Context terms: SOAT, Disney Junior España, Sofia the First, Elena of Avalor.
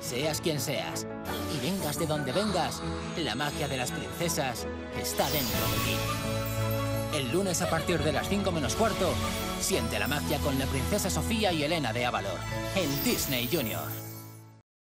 Seas quien seas y vengas de donde vengas, la magia de las princesas está dentro de ti. El lunes a partir de las 5 menos cuarto, siente la magia con la princesa Sofía y Elena de Avalor en Disney Junior.